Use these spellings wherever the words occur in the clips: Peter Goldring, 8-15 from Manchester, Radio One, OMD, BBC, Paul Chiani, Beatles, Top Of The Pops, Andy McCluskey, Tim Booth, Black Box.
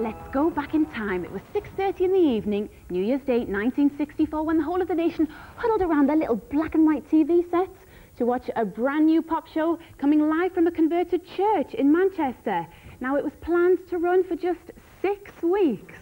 Let's go back in time. It was 6:30 in the evening, New Year's Day 1964, when the whole of the nation huddled around their little black and white TV sets to watch a brand new pop show coming live from a converted church in Manchester. Now, it was planned to run for just 6 weeks.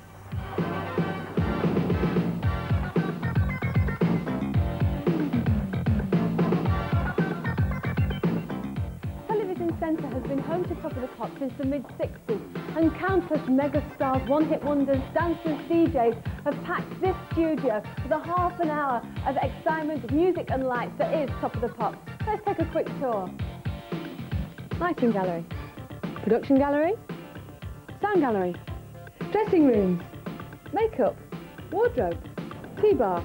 Centre has been home to Top of the Pops since the mid-60s, and countless mega stars, one-hit wonders, dancers, DJs have packed this studio with a half an hour of excitement, music and lights that is Top of the Pops. Let's take a quick tour. Lighting gallery, production gallery, sound gallery, dressing rooms, makeup, wardrobe, tea bar.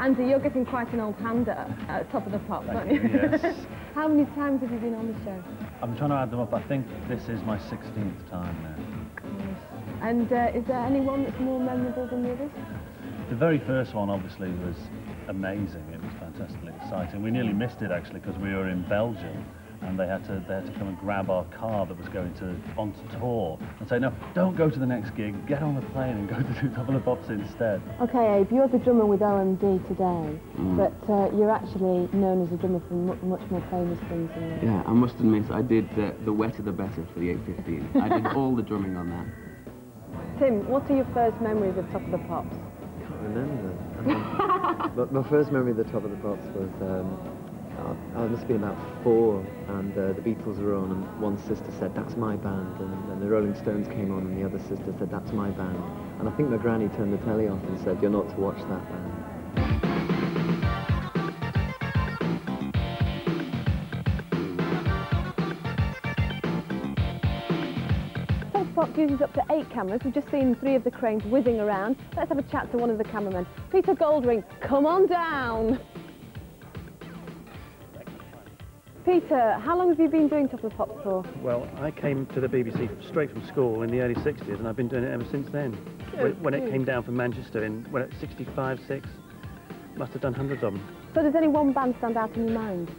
Andy, you're getting quite an old hand at Top of the Pops, aren't you? Yes. How many times have you been on the show? I'm trying to add them up. I think this is my 16th time now. Nice. And is there any one that's more memorable than the others? The very first one, obviously, was amazing. It was fantastically exciting. We nearly missed it, actually, because we were in Belgium, and they had to come and grab our car that was going onto tour and say, no, don't go to the next gig, get on the plane and go to Top of the Pops instead. Okay, Abe, you're the drummer with OMD today, but you're actually known as a drummer for much more famous things than that. Yeah, I must admit, I did the wetter the better for the 815. I did all the drumming on that. Tim, what are your first memories of Top of the Pops? I can't remember. My first memory of the Top of the Pops was... I must have been about 4, and the Beatles were on, and one sister said, that's my band, and then the Rolling Stones came on, and the other sister said, that's my band, and I think my granny turned the telly off and said, you're not to watch that band. Top Pop uses up to 8 cameras. We've just seen 3 of the cranes whizzing around. Let's have a chat to one of the cameramen. Peter Goldring, come on down! Peter, how long have you been doing Top of the Pops for? Well, I came to the BBC straight from school in the early 60s, and I've been doing it ever since then. When it came down from Manchester in, well, at 65, 6, must have done hundreds of them. So does any one band stand out in your mind?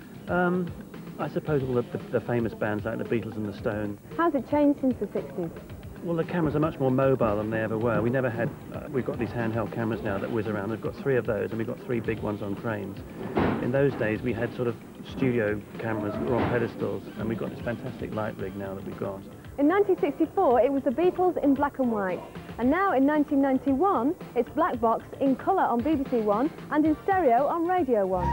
I suppose all the famous bands like the Beatles and the Stones. How's it changed since the 60s? Well, the cameras are much more mobile than they ever were. We never had... we've got these handheld cameras now that whiz around. We've got 3 of those, and we've got 3 big ones on cranes. In those days, we had sort of studio cameras that were on pedestals, and we've got this fantastic light rig now that we've got. In 1964, it was the Beatles in black and white, and now in 1991, it's Black Box in colour on BBC One and in stereo on Radio One.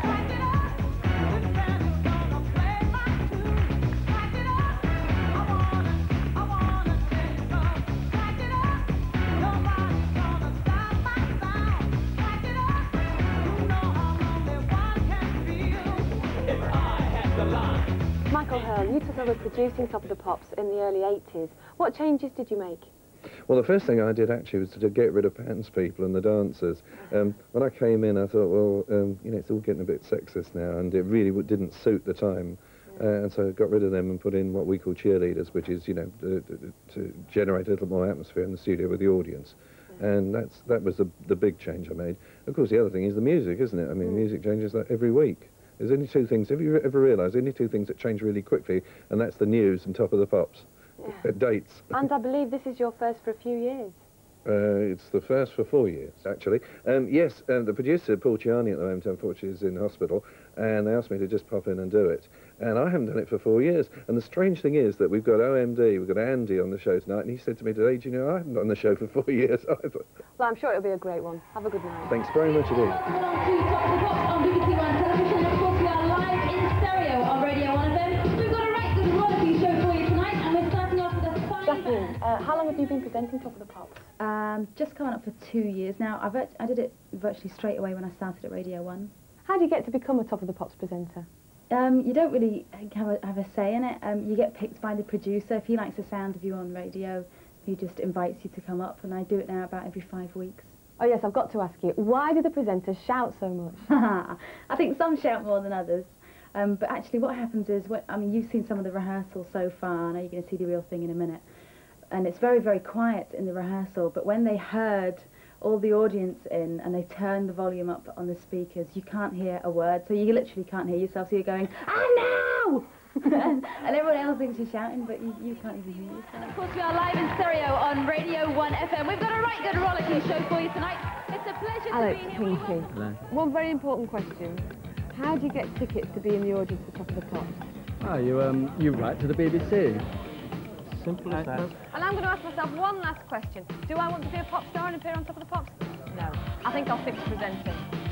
You took over producing Top of the Pops in the early 80s. What changes did you make? Well, the first thing I did actually was to get rid of pants people and the dancers. When I came in, I thought, well, you know, it's all getting a bit sexist now, and it really didn't suit the time. And so I got rid of them and put in what we call cheerleaders, which is, you know, to generate a little more atmosphere in the studio with the audience. And that was the big change I made. Of course, the other thing is the music, isn't it? I mean, music changes like every week. There's only 2 things, have you ever realised, only 2 things that change really quickly, and that's the news and Top of the Pops. Yeah. Dates. And I believe this is your first for a few years. It's the first for 4 years, actually. Yes, the producer, Paul Chiani, at the moment, unfortunately, is in hospital, and they asked me to just pop in and do it. And I haven't done it for 4 years. And the strange thing is that we've got OMD, we've got Andy on the show tonight, and he said to me today, do you know, I haven't been on the show for 4 years either. Well, I'm sure it'll be a great one. Have a good night. Thanks very much indeed. On BBC One Television, of course, we are live in stereo on Radio One FM. We've got a right good quality show for you tonight, and we're starting off with a fine band. How long have you been presenting Top of the Pops? Just coming up for 2 years now. I did it virtually straight away when I started at Radio One. How do you get to become a Top of the Pops presenter? You don't really have a say in it. You get picked by the producer. If he likes the sound of you on radio, he just invites you to come up, and I do it now about every 5 weeks. Oh, yes, I've got to ask you, why do the presenters shout so much? I think some shout more than others. But actually what happens is, I mean, you've seen some of the rehearsals so far. I know you're going to see the real thing in a minute. And it's very, very quiet in the rehearsal. But when they heard all the audience in and they turned the volume up on the speakers, you can't hear a word. So you literally can't hear yourself. So you're going, ah, no! and everyone else thinks you're shouting, but you can't even hear yourself. And of course we are live in stereo on Radio 1 FM. We've got a right good rollicking show for you tonight. It's a pleasure to be here. Pinky. Hello. One very important question. How do you get tickets to be in the audience for Top of the Pops? Oh, you write to the BBC. Simple as that. And I'm going to ask myself one last question. Do I want to be a pop star and appear on Top of the Pops? No. I think I'll fix presenting.